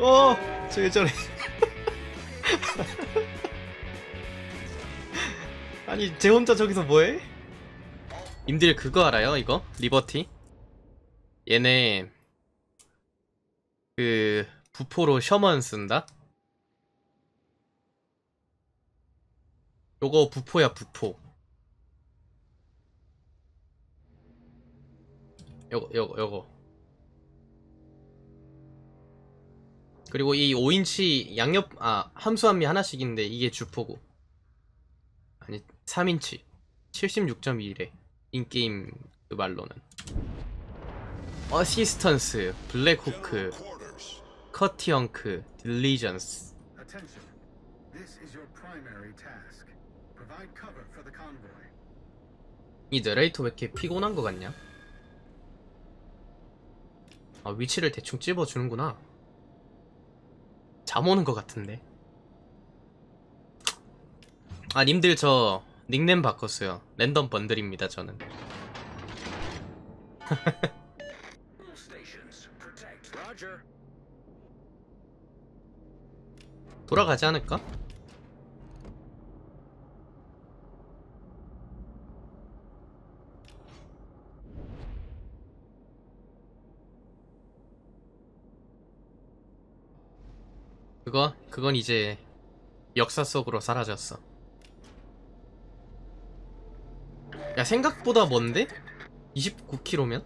어, 저기. 아니, 쟤 혼자 저기서 뭐해? 님들 그거 알아요? 이거? 리버티? 얘네 그 부포로 셔먼 쓴다? 요거 부포야, 부포. 요거. 그리고 이 5인치 양옆, 함수함이 하나씩인데 이게 주포고. 아니, 3인치. 76.2래. 인게임 그 말로는. 어시스턴스, 블랙호크, 커티언크, 딜리전스. 이 내레이터 왜 이렇게 피곤한 거 같냐? 아, 위치를 대충 찝어주는구나. 잠 오는 거 같은데. 아, 님들 저 닉네임 바꿨어요. 랜덤 번들입니다, 저는. 돌아가지 않을까? 그건 이제 역사 속으로 사라졌어. 야, 생각보다 먼데? 29km면?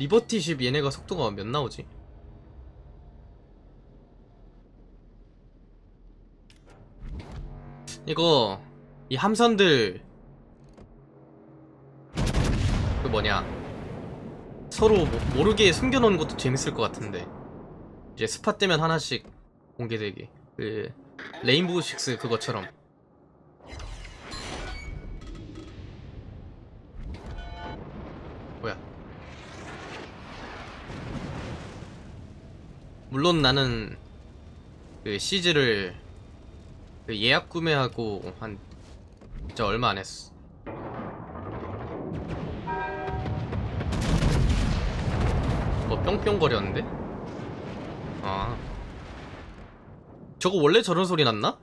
리버티십 얘네가 속도가 몇 나오지? 이거 이 함선들 그 뭐냐 서로 모르게 숨겨놓은 것도 재밌을 것 같은데. 이제 스팟 되면 하나씩 공개되기. 그 레인보우 식스 그것처럼. 뭐야? 물론 나는 그 시즈를 그 예약 구매하고 한 진짜 얼마 안 했어. 뭐 뿅뿅거렸는데? 아, 저거 원래 저런 소리 났나?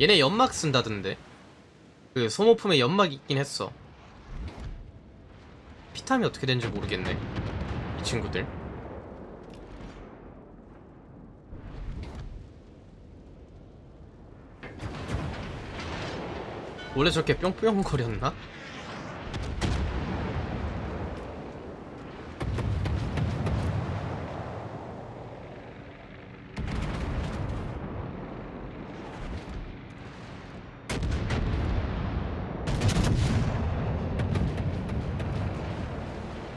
얘네 연막 쓴다던데. 그 소모품에 연막 있긴 했어. 피탐이 어떻게 되는지 모르겠네, 이 친구들. 원래 저렇게 뿅뿅 거렸나?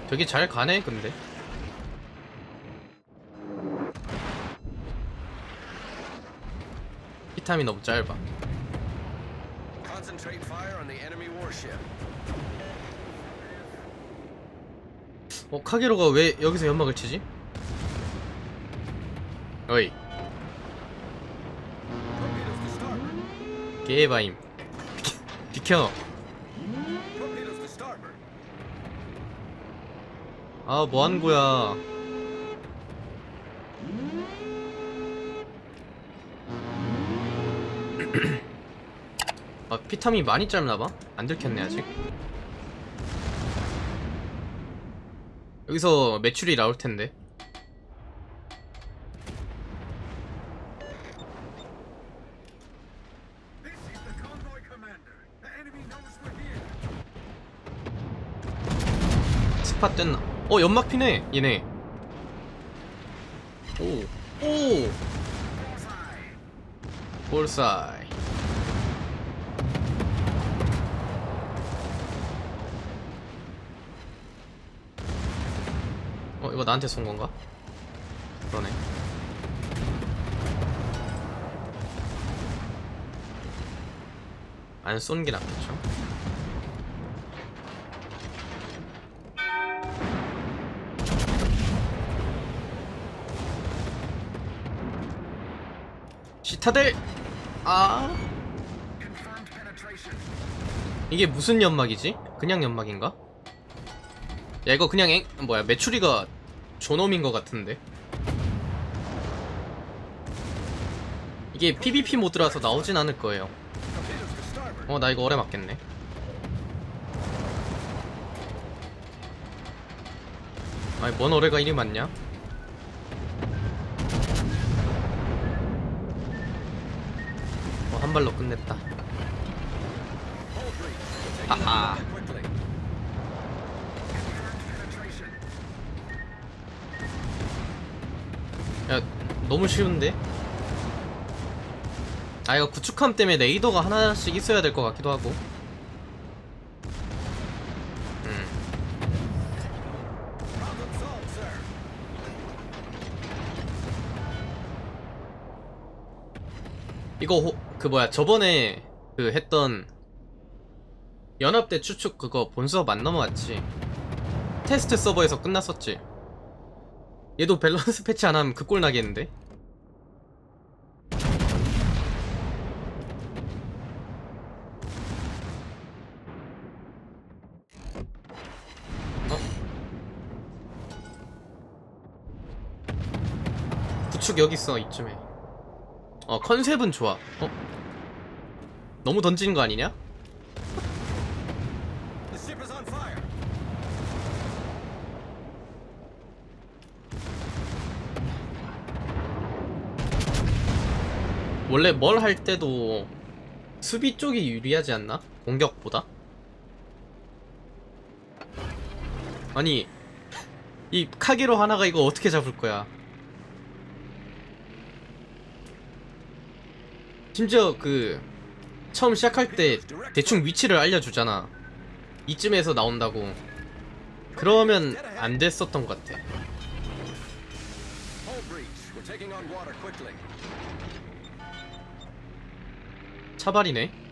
되게 잘 가네, 근데. 피탐이 너무 짧아. 어, 카게로가 왜 여기서 연막을 치지? 어이. 개바임. 비켜. 아, 뭐 하는 거야? 아, 피탐이 많이 짧나봐? 안 들켰네, 아직. 여기서 매출이 나올 텐데. 스팟 됐나? 어, 연막 피네, 얘네. 오, 오! 볼사이. 어, 이거 나한테 쏜 건가? 그러네. 안 쏜 게 낫겠죠? 시타델! 아, 이게 무슨 연막이지? 그냥 연막인가? 야 이거 그냥 뭐야 메추리가 존엄인 것 같은데 이게 PVP 모드라서 나오진 않을 거예요. 어 나 이거 오래 맞겠네. 아니 뭔 오래가 이리 맞냐? 어 한 발로 끝냈다. 하하. 야 너무 쉬운데? 아 이거 구축함 때문에 레이더가 하나씩 있어야 될 것 같기도 하고. 이거 그 뭐야 저번에 그 했던 연합대 추측 그거 본 수업 안 넘어왔지. 테스트 서버에서 끝났었지. 얘도 밸런스 패치 안 하면 그 꼴 나겠는데? 구축 여기 있어 이쯤에. 어 컨셉은 좋아. 어? 너무 던지는 거 아니냐? 원래 뭘 할 때도 수비 쪽이 유리하지 않나? 공격보다? 아니 이 카게로 하나가 이거 어떻게 잡을 거야? 심지어 그 처음 시작할 때 대충 위치를 알려주잖아. 이쯤에서 나온다고. 그러면 안 됐었던 것 같아. 차발이네.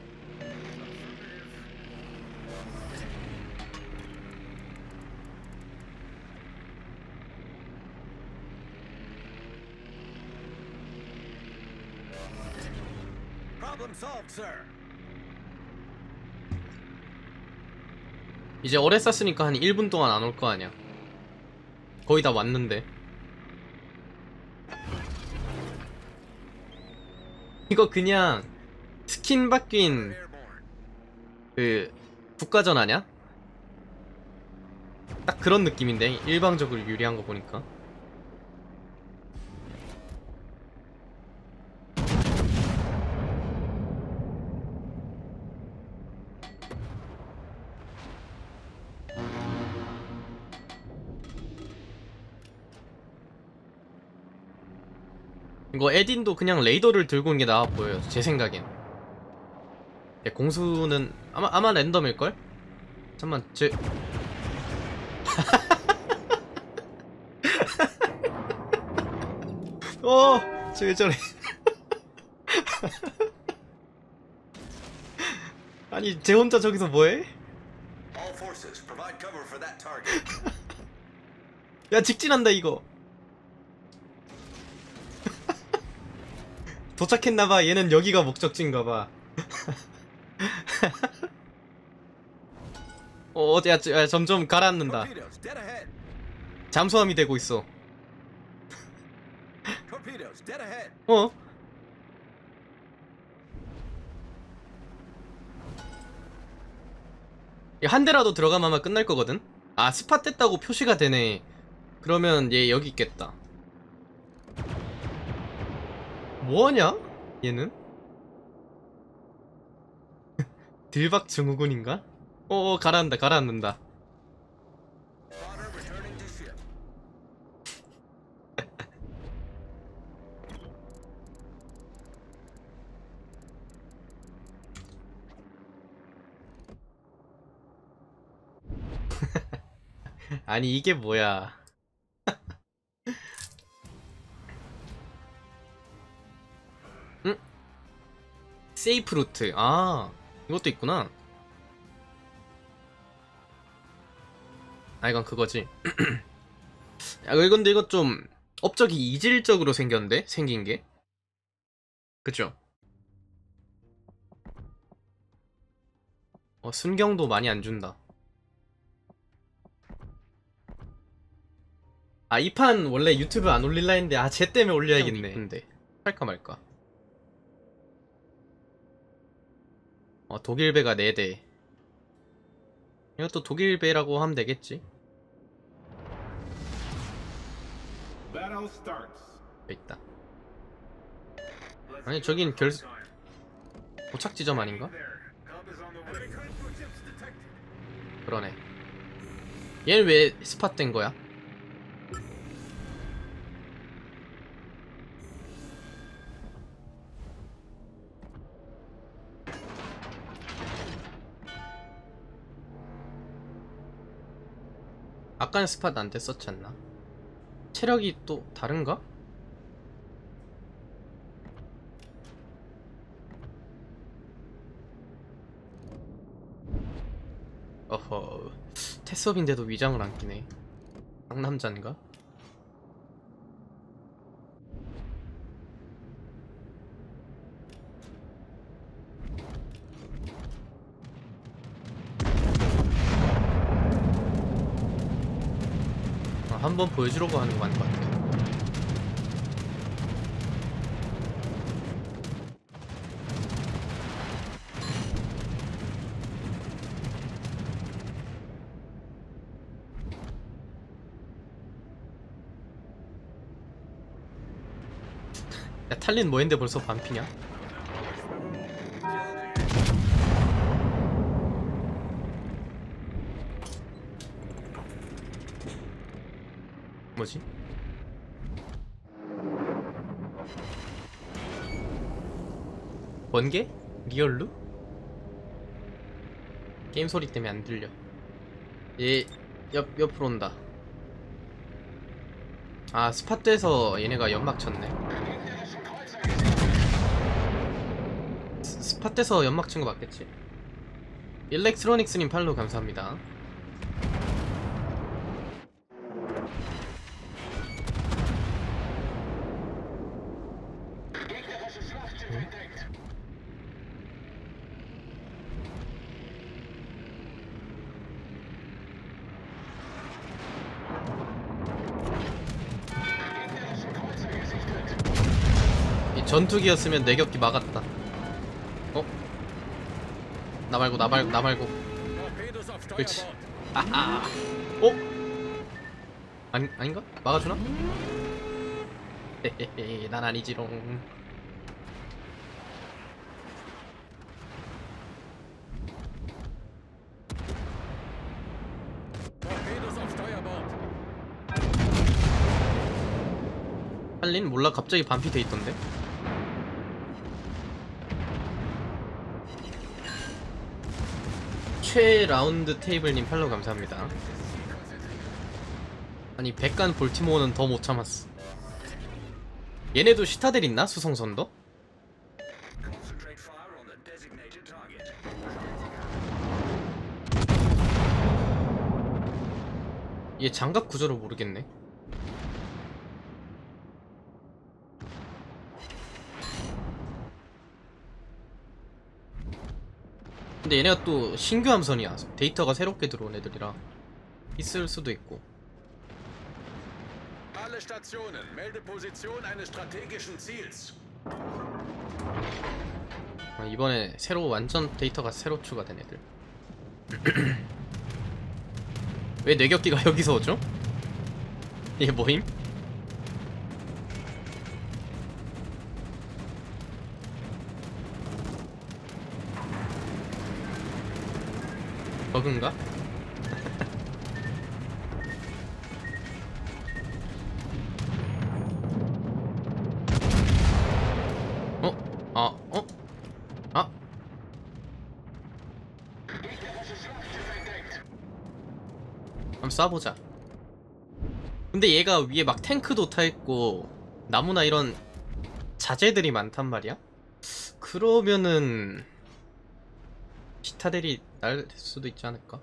이제 오래 쌌으니까 한 1분 동안 안 올 거 아니야. 거의 다 왔는데. 이거 그냥 스킨 바뀐 그 국가전 아냐? 딱 그런 느낌인데 일방적으로 유리한 거 보니까. 이거 에딘도 그냥 레이더를 들고 온 게 나아 보여요. 제 생각엔. 공수는 아마 랜덤일걸? 잠만 제 어! 쟤 왜 저래? 아니 쟤 혼자 저기서 뭐해? 야 직진한다 이거. 도착했나봐. 얘는 여기가 목적지인가봐. 어, 야, 점점 가라앉는다. 잠수함이 되고 있어. 어? 한 대라도 들어가면 아마 끝날 거거든? 아, 스팟 됐다고 표시가 되네. 그러면 얘 여기 있겠다. 뭐하냐? 얘는? 들박 증후군인가? 어어 가라앉는다 아니 이게 뭐야. 응? 세이프 루트. 아 이것도 있구나. 아 이건 그거지. 야 근데 이거 좀 업적이 이질적으로 생겼는데? 생긴게? 그쵸? 순경도 많이 안 준다. 아, 이 판 원래 유튜브 안 올릴라 했는데 아, 쟤 때문에 올려야겠네. 근데 할까 말까. 독일배가 4대. 이것도 독일배라고 하면 되겠지. 있다. 아니, 저긴 도착 지점 아닌가? 그러네. 얘는 왜 스팟된 거야? 아까는 스팟 안 됐었지 않나? 체력이 또 다른가? 어허, 테스업인데도 위장을 안 끼네. 강남잔가? 한번 보여주려고 하는 거 아닌 것 같아. 야, 탈린 뭐인데 벌써 반피냐? 뭐지? 번개? 리얼루? 게임 소리 때문에 안 들려. 얘 옆으로 온다. 아, 스팟돼서 얘네가 연막 쳤네. 스팟돼서 연막 친 거 맞겠지? 일렉트로닉스님 팔로우 감사합니다. 전투기였으면 내격기 막았다. 어? 나 말고. 그렇지. 아하. 어? 아닌가? 막아주나? 헤헤헤, 난 아니지롱. 할린? 몰라, 갑자기 반피 돼 있던데? 최라운드 테이블님 팔로우 감사합니다. 아니, 백간 볼티모어는 더 못 참았어. 얘네도 시타델 있나? 수성선도? 얘 장갑 구조를 모르겠네. 근데 얘네가 또 신규 함선이야. 데이터가 새롭게 들어온 애들이라 있을 수도 있고. 아, 이번에 새로 완전 데이터가 새로 추가된 애들. 왜 뇌격기가 여기서 오죠? 이게 뭐임? 버그인가? 어? 아, 어? 아? 한번 쏴보자. 근데 얘가 위에 막 탱크도 타있고 나무나 이런 자재들이 많단 말이야? 그러면은 시타델이 날 수도 있지 않을까?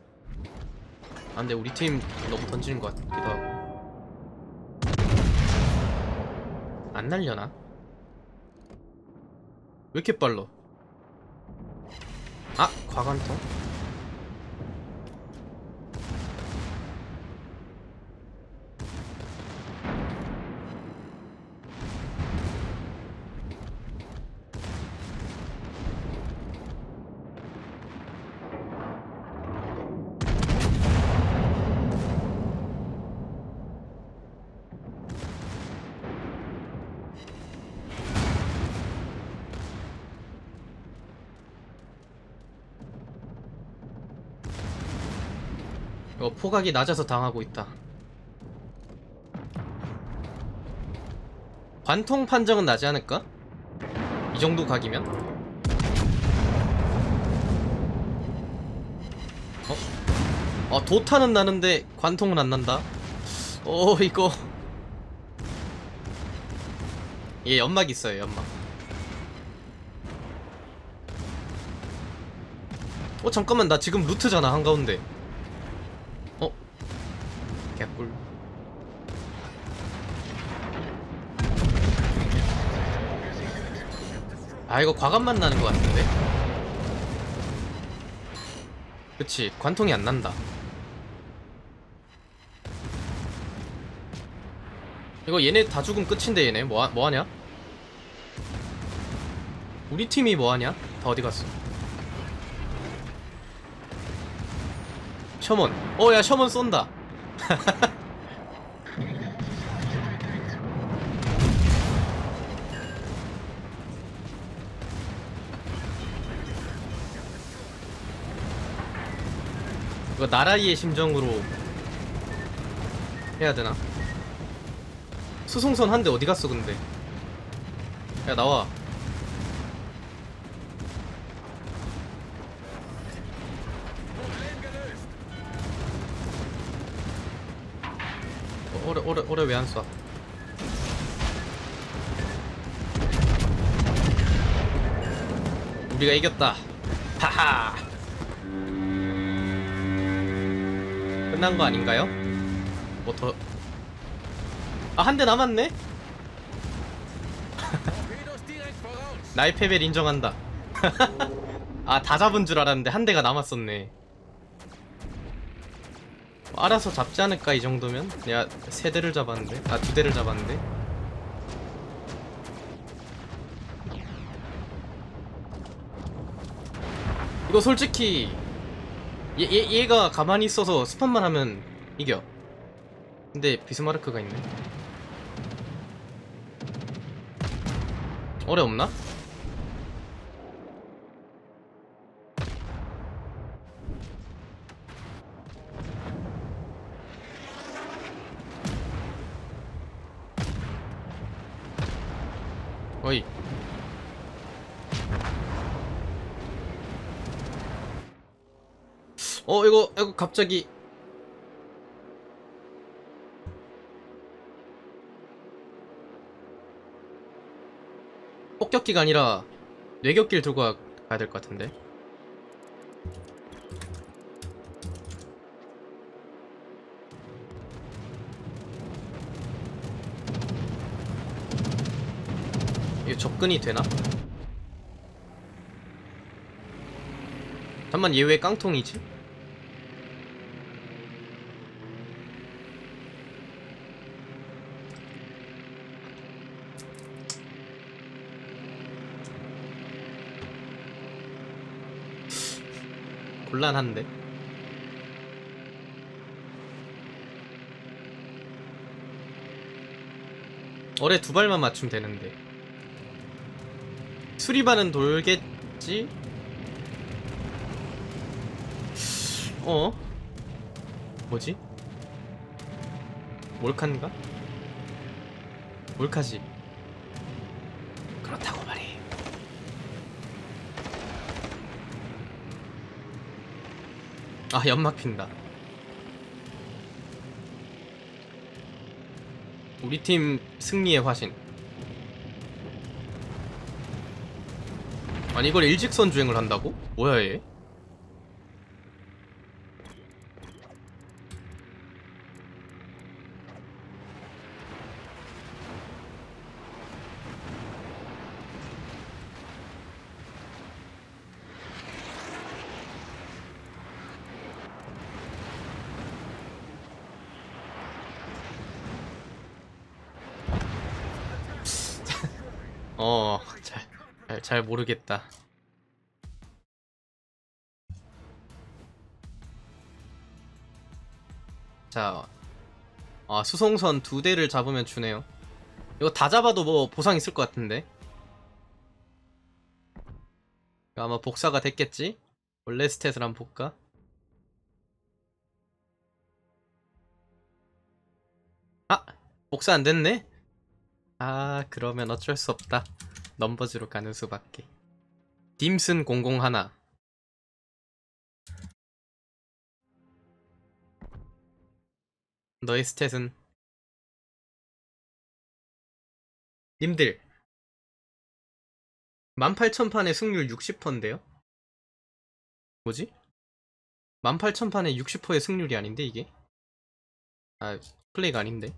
아, 근데 우리 팀 너무 던지는 것 같기도 하고. 안 날려나? 왜 이렇게 빨라? 아, 과감통? 이거 포각이 낮아서 당하고 있다. 관통 판정은 나지 않을까? 이 정도 각이면? 어? 아, 도타는 나는데 관통은 안 난다. 오, 이거 얘 연막 있어요. 연막. 어, 잠깐만, 나 지금 루트잖아, 한가운데. 어? 개꿀. 아, 이거 과감만 나는 것 같은데? 그치, 관통이 안 난다. 이거 얘네 다 죽으면 끝인데, 얘네 뭐하냐? 우리 팀이 뭐하냐? 다 어디갔어? 셔먼. 어, 야, 셔먼 쏜다. 이거 나라이의 심정으로 해야되나? 수송선 한 대 어디갔어 근데? 야, 나와. 오래 왜 안 쏴? 우리가 이겼다. 하하. 끝난 거 아닌가요? 뭐 더? 아, 한 대 남았네? 나의 패배를 인정한다. 아, 다 잡은 줄 알았는데 한 대가 남았었네. 알아서 잡지 않을까, 이 정도면? 내가 세 대를 잡았는데? 아, 두 대를 잡았는데? 이거 솔직히 얘가 가만히 있어서 스팟만 하면 이겨. 근데 비스마르크가 있네. 어려 없나? 어이. 어, 이거 갑자기 폭격기가 아니라 뇌격기를 들고 가야 될 것 같은데. 이거 접근이 되나? 잠깐만, 얘 왜 깡통이지? 곤란한데. 어뢰 두 발만 맞추면 되는데. 수리반은 돌겠지? 어? 뭐지? 몰칸가? 몰카지. 그렇다고 말해. 아, 연막 핀다. 우리 팀 승리의 화신. 아니, 이걸 일직선 주행을 한다고? 뭐야, 얘? 잘 모르겠다. 자, 아, 수송선 두 대를 잡으면 주네요. 이거 다 잡아도 뭐 보상 있을 것 같은데. 아마 복사가 됐겠지? 원래 스탯을 한번 볼까? 복사 안 됐네? 아, 그러면 어쩔 수 없다. 넘버즈로 가는 수밖에. 딤슨 001. 너의 스탯은? 님들 18,000판에 승률 60%인데요? 뭐지? 18,000판에 60%의 승률이 아닌데 이게? 아, 플레이가 아닌데.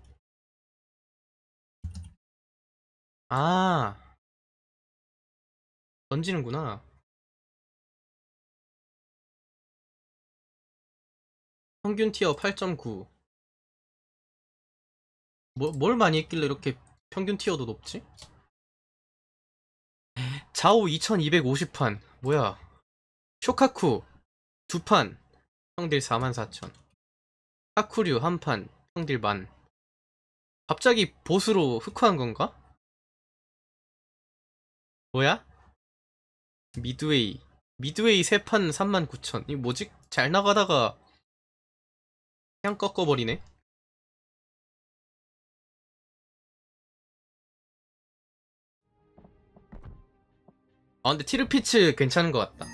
아, 던지는구나. 평균 티어 8.9. 뭘 많이 했길래 이렇게 평균 티어도 높지? 좌우 2250판. 뭐야? 쇼카쿠 2판 평딜 44,000. 카쿠류 1판 평딜 10,000. 갑자기 보스로 흑화한 건가? 뭐야? 미드웨이 3판 39,000. 이거 뭐지? 잘 나가다가 그냥 꺾어버리네. 아, 근데 티르피츠 괜찮은 것 같다.